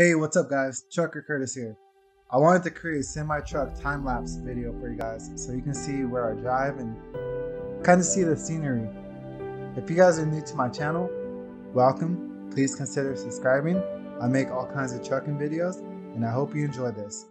Hey, what's up guys, Trucker Curtis here. I wanted to create a semi-truck time-lapse video for you guys so you can see where I drive and kind of see the scenery. If you guys are new to my channel, welcome. Please consider subscribing. I make all kinds of trucking videos and I hope you enjoy this.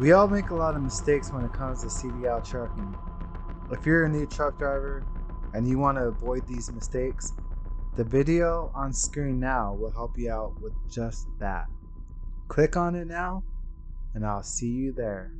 We all make a lot of mistakes when it comes to CDL trucking. If you're a new truck driver and you want to avoid these mistakes, the video on screen now will help you out with just that. Click on it now, and I'll see you there.